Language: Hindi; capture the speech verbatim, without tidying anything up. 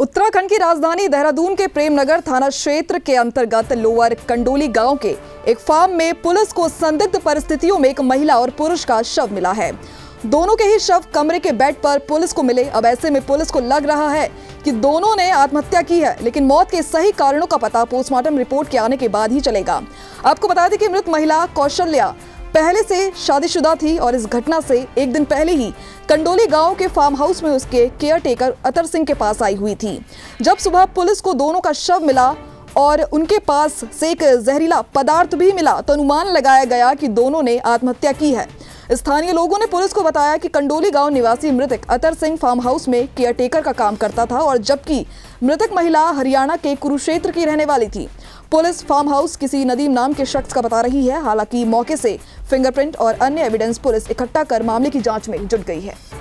उत्तराखंड की राजधानी देहरादून के प्रेमनगर थाना क्षेत्र के अंतर्गत लोअर कंडोली गांव के एक फार्म में पुलिस को संदिग्ध परिस्थितियों में एक महिला और पुरुष का शव मिला है। दोनों के ही शव कमरे के बेड पर पुलिस को मिले। अब ऐसे में पुलिस को लग रहा है कि दोनों ने आत्महत्या की है, लेकिन मौत के सही कारणों का पता पोस्टमार्टम रिपोर्ट के आने के बाद ही चलेगा। आपको बता दें कि मृत महिला कौशल्या पहले से शादीशुदा थी और इस घटना से एक दिन पहले ही कंडोली गांव के फार्म हाउस में उसके केयरटेकर अतर सिंह के पास आई हुई थी। जब सुबह पुलिस को दोनों का शव मिला और उनके पास से एक जहरीला पदार्थ भी मिला तो अनुमान लगाया गया कि दोनों ने आत्महत्या की है। स्थानीय लोगों ने पुलिस को बताया कि कंडोली गांव निवासी मृतक अतर सिंह फार्म हाउस में केयरटेकर का काम करता था और जबकि मृतक महिला हरियाणा के कुरुक्षेत्र की रहने वाली थी। पुलिस फार्म हाउस किसी नदीम नाम के शख्स का बता रही है। हालांकि मौके से फिंगरप्रिंट और अन्य एविडेंस पुलिस इकट्ठा कर मामले की जांच में जुट गई है।